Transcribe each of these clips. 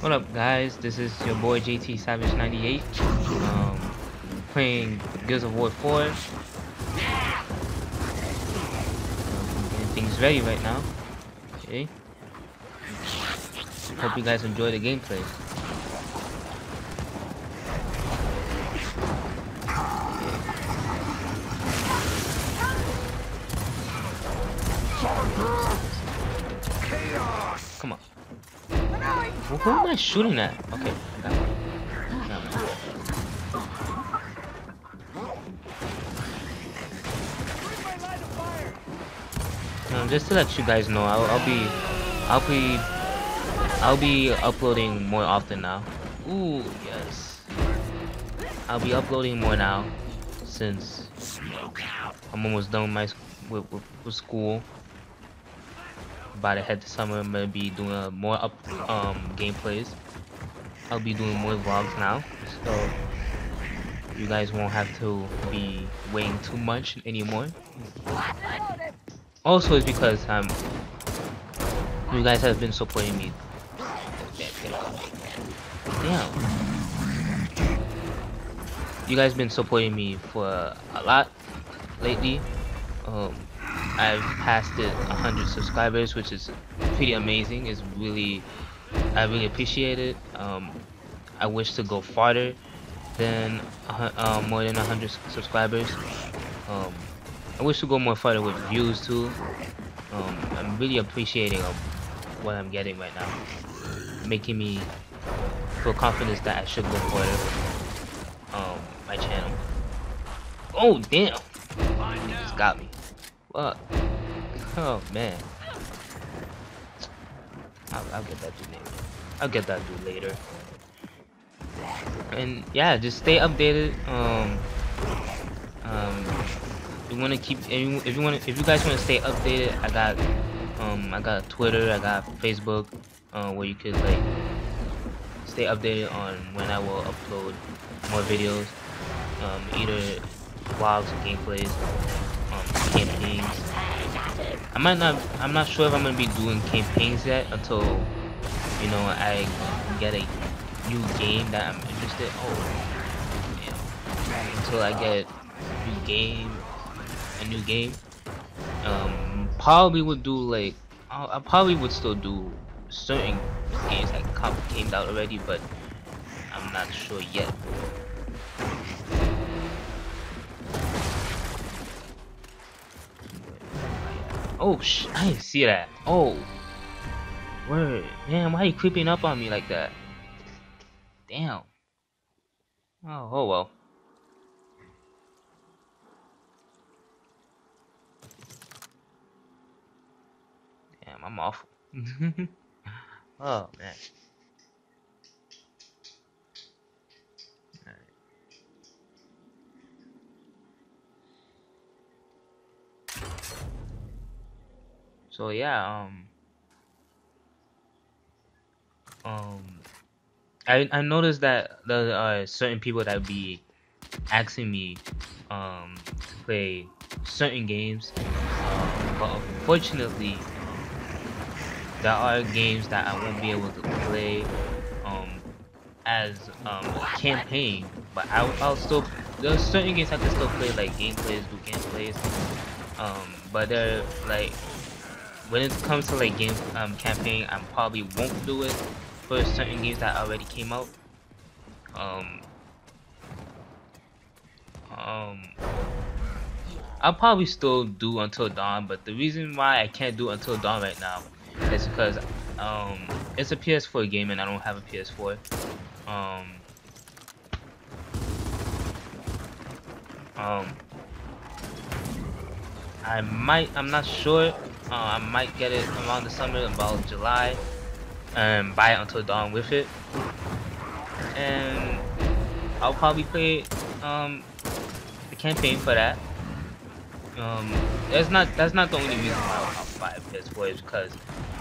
What up, guys? This is your boy JT Savage98, playing Gears of War 4. Getting things ready right now. Okay. Hope you guys enjoy the gameplay. Come on. Who am I shooting at? Okay. That one. That one. Just to let you guys know, I'll be uploading more often now. Ooh, yes. I'll be uploading more now, since I'm almost done with school. By the head of summer, I'm gonna be doing more gameplays. I'll be doing more vlogs now, so you guys won't have to be waiting too much anymore. Also, it's because you guys have been supporting me. Damn, you guys been supporting me for a lot lately. I've passed it 100 subscribers, which is pretty amazing. It's really, I really appreciate it. I wish to go farther than more than 100 subscribers. I wish to go more farther with views too. I'm really appreciating what I'm getting right now, making me feel confidence that I should go farther. My channel. Oh damn! He just got me. What? Oh man. I'll get that dude later. I'll get that dude later. And yeah, just stay updated. You wanna keep if you guys wanna stay updated, I got Twitter, I got Facebook, where you could like stay updated on when I will upload more videos, either vlogs or gameplays. Campaigns. I'm not sure if I'm gonna be doing campaigns yet until, you know, I get a new game that I'm interested. Oh, man. Until I get a new game. Probably would do like I probably would still do certain games that came out already, but I'm not sure yet. Oh sh! I didn't see that. Oh, word, man, why are you creeping up on me like that? Damn. Oh well. Damn, I'm awful. Oh man. So yeah, I noticed that there are certain people that be asking me to play certain games, but unfortunately there are games that I won't be able to play as a campaign, but I'll still, there's certain games I can still play, like gameplays, do gameplays, but they're like, when it comes to like game campaign, I probably won't do it for certain games that already came out. I'll probably still do Until Dawn, but the reason why I can't do Until Dawn right now is because it's a PS4 game and I don't have a PS4. I'm not sure. I might get it around the summer, about July, and buy it Until Dawn with it. And I'll probably play the campaign for that. That's not the only reason why I'll buy a PS4, is because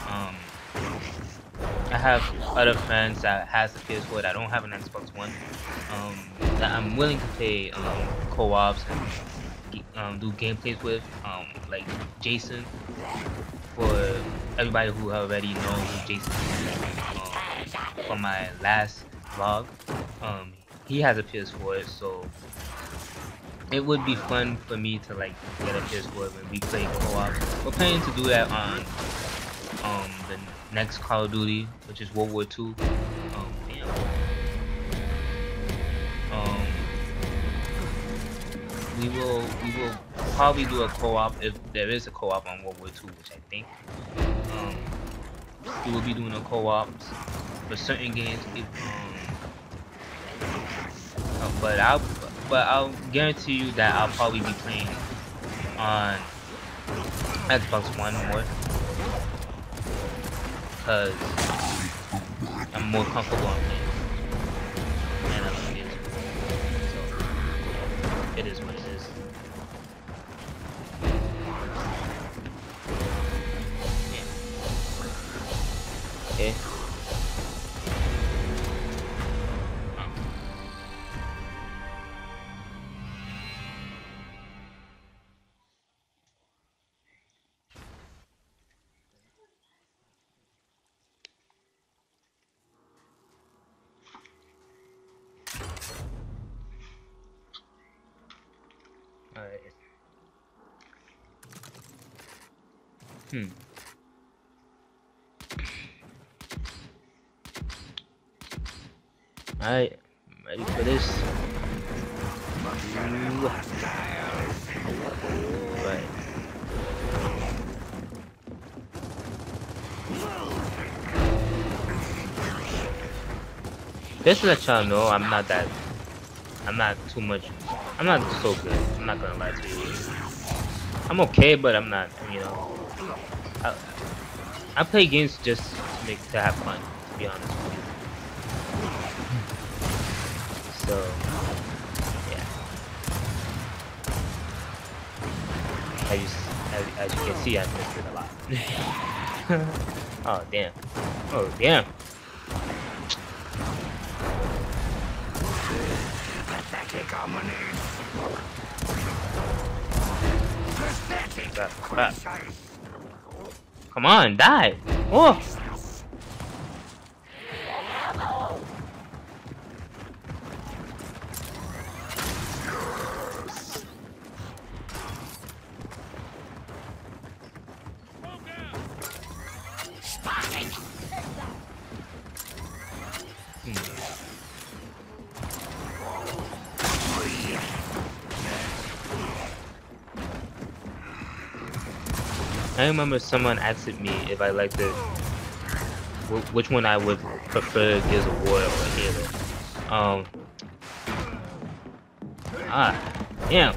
I have other friends that has a PS4 that don't have an Xbox One, that I'm willing to play co-ops and do gameplays with, like Jason, for everybody who already knows who Jason is. from my last vlog, he has a PS4, so it would be fun for me to like get a PS4 when we play co-op. We're planning to do that on the next Call of Duty, which is World War II. We will probably do a co-op if there is a co-op on World War II, which I think. We will be doing a co-op for certain games. But I'll guarantee you that I'll probably be playing on Xbox One more, because I'm more comfortable on games. And I love games. So it is what it is. Okay. Alright, ready for this. Right. Just to let y'all know, I'm not so good. I'm not gonna lie to you. I'm okay, but I'm not, you know. I play games just to have fun, to be honest with you. So, yeah. As you can see, I've missed it a lot. Oh, damn. Oh, damn. Crap. Come on, die! Oh! I remember someone asked me if I liked it, which one I would prefer, Gears of War or Halo. Damn.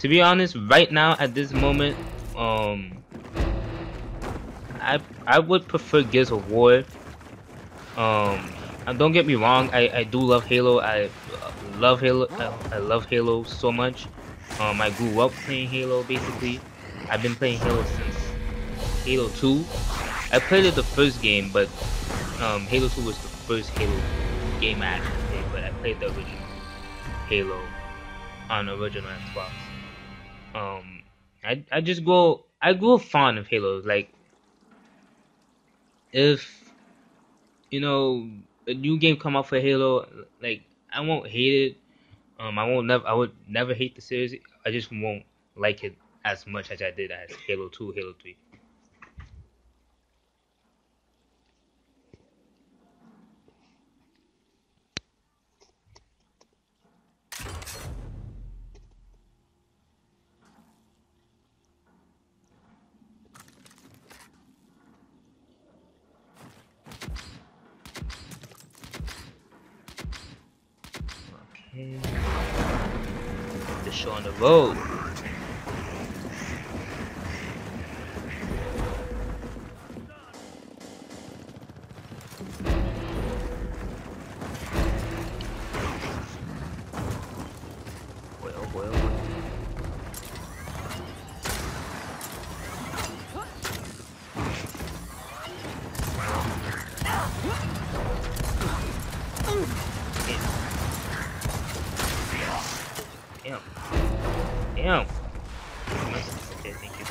To be honest, right now at this moment, I would prefer Gears of War. Don't get me wrong, I do love Halo. I love Halo so much. I grew up playing Halo basically. I've been playing Halo since Halo 2. I played it the first game, but Halo 2 was the first Halo game I actually played, but I played the original Halo on the original Xbox. I grew fond of Halo. Like, if you know a new game come out for Halo, like I won't hate it. I would never hate the series. I just won't like it as much as I did as Halo 2, Halo 3. Okay. The show on the road. Damn. Okay, thank you.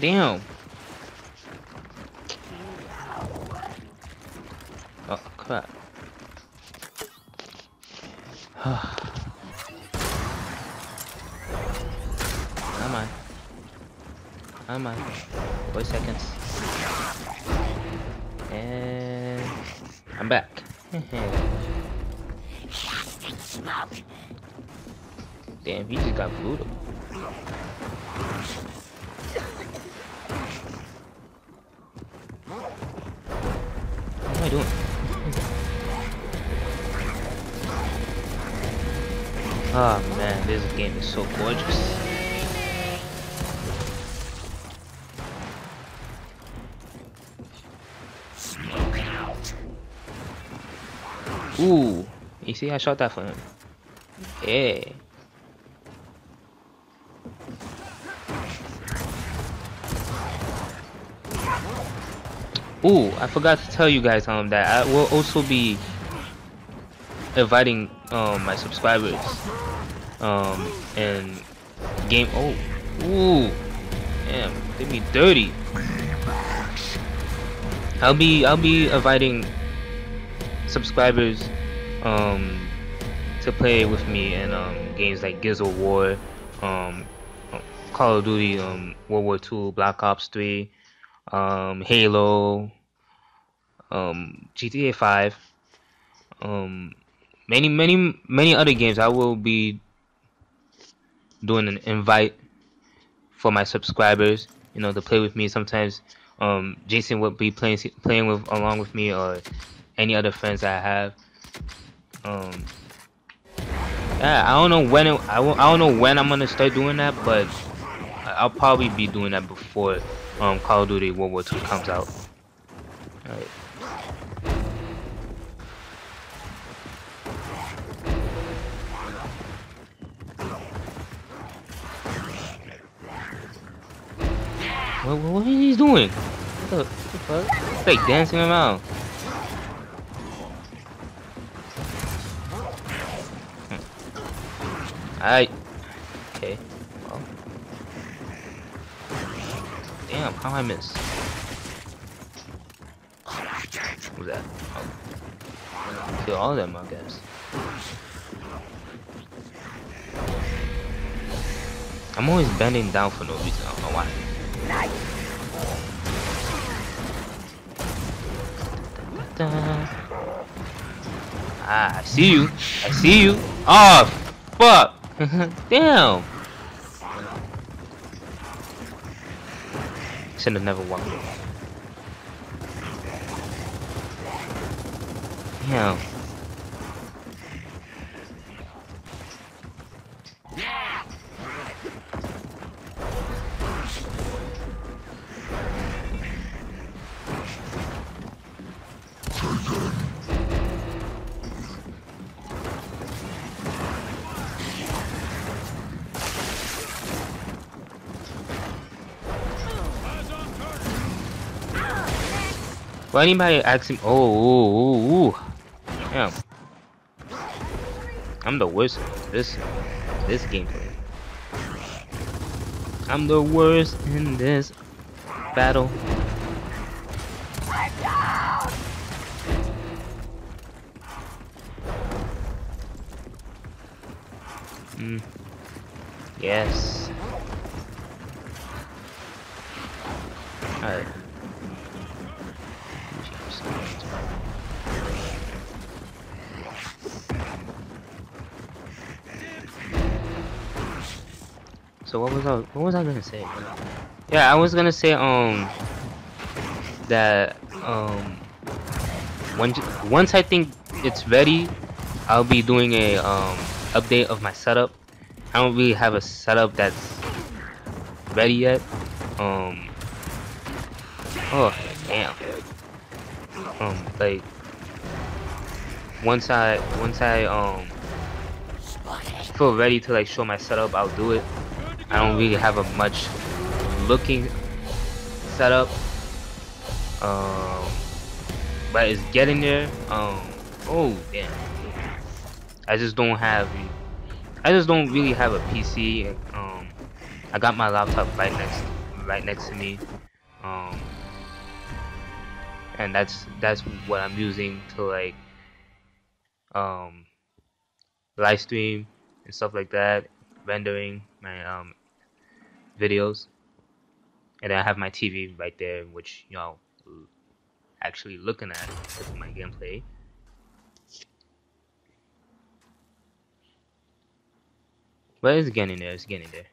Damn. Oh, crap. I'm on. I'm on. 4 seconds. And I'm back. Damn, he just got brutal. What am I doing? Oh man, this game is so gorgeous. Smoke out. Ooh, you see, I shot that for him. Hey. Ooh, I forgot to tell you guys that I will also be inviting my subscribers and game. Oh, ooh, damn, they be dirty. I'll be inviting subscribers to play with me in games like Gears of War, Call of Duty, World War II, Black Ops 3. Halo, GTA 5, many other games. I will be doing an invite for my subscribers, you know, to play with me. Sometimes Jason will be playing with along with me, or any other friends I have. Yeah, I don't know when I don't know when I'm gonna start doing that, but I'll probably be doing that before Call of Duty World War II comes out. Alright. What is he doing? What the fuck? It's like dancing around. Alright. Okay. Damn, how I miss? Who's that? Oh. Kill all of them, I guess. I'm always bending down for no reason. I don't know why. Da, da, da. Ah, I see you. I see you. Oh, fuck. Damn. Should have never walked away. Damn. Well, anybody ask him? Oh, damn! I'm the worst in this gameplay. I'm the worst in this battle. Yes. All right. So what was I gonna say? Yeah, I was gonna say that once I think it's ready, I'll be doing a update of my setup. I don't really have a setup that's ready yet. Oh damn. Like once I feel ready to like show my setup, I'll do it. I don't really have a much looking setup, but it's getting there. Oh damn! I just don't really have a PC. I got my laptop right next to me, and that's what I'm using to like live stream and stuff like that, rendering my videos. And I have my TV right there, which y'all actually looking at with my gameplay. But it's getting there, it's getting there.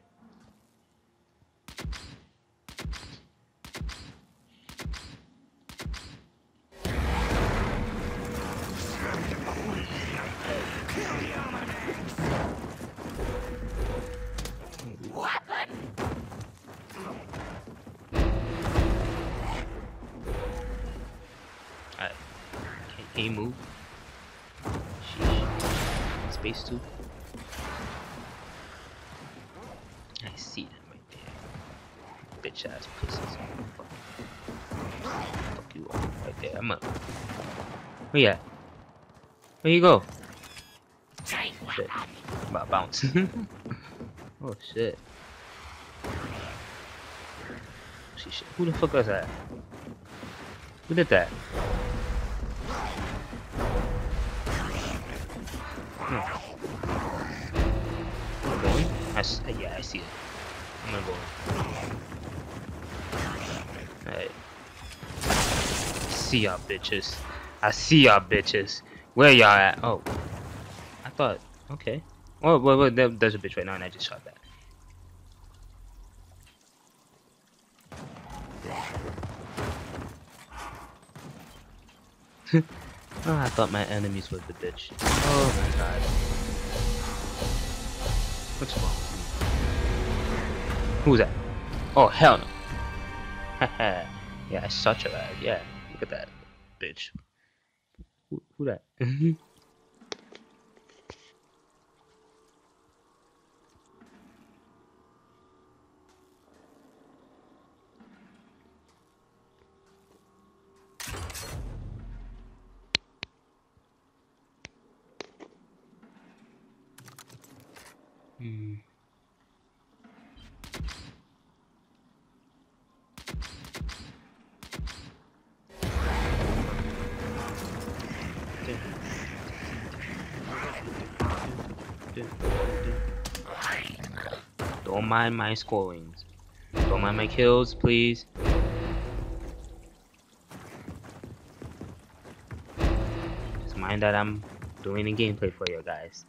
Can you move? Sheesh. Space 2. I see them right there. Bitch ass pussies. Fuck you all right there. I'm up. Where you at? Where you go? Shit. I'm about to bounce. Oh shit. Sheesh. Who the fuck was that? Who did that? Yeah, I see it. I'm gonna go. Alright. See y'all bitches. I see y'all bitches. Where y'all at? Oh. I thought. Okay. Oh, well, there's a bitch right now, and I just shot that. Oh, I thought my enemies were the bitch. Oh my god. What's wrong? Who's that? Oh hell no! Haha! Yeah, I shot your ass. Yeah, look at that, bitch. Who that? Hmm. Don't mind my scorings. Don't mind my kills, please. Just mind that I'm doing a gameplay for you guys.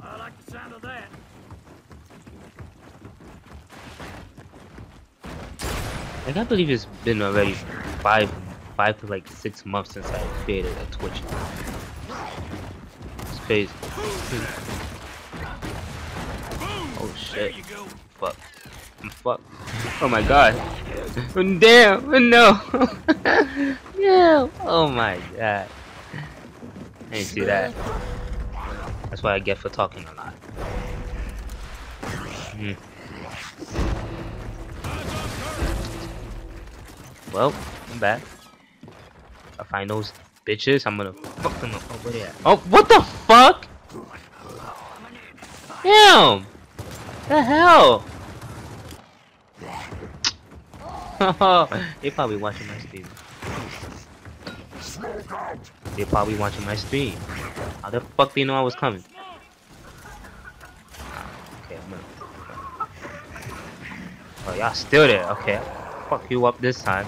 I like the sound of that. I can't believe it's been already five to like 6 months since I created a Twitch. It's crazy. Oh shit. Fuck. I'm fucked. Oh my god. Damn. No. No. Oh my god. I didn't see that. That's what I get for talking a lot. Mm. Well, I'm back. If I find those bitches, I'm gonna fuck them up. Oh, where they at? Oh, what the fuck? Damn! The hell? They probably watching my stream. They probably watching my stream. How the fuck do you know I was coming? Okay, I'm gonna... Oh, y'all still there? Okay. Fuck you up this time.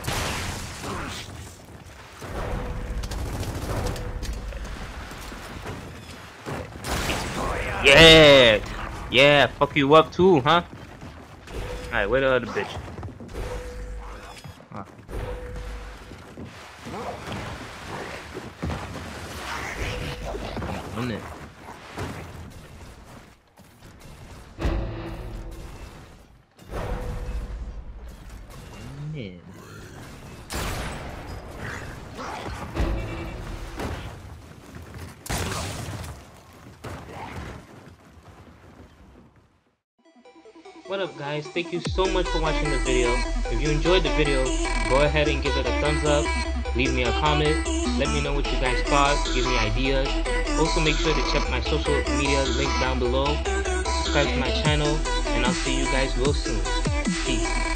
Yeah! Yeah, fuck you up too, huh? Alright, where the other bitch? Huh. Run it. What up, guys? Thank you so much for watching the video. If you enjoyed the video, go ahead and give it a thumbs up, leave me a comment, let me know what you guys thought, give me ideas. Also make sure to check my social media link down below, subscribe to my channel, and I'll see you guys real soon. Peace.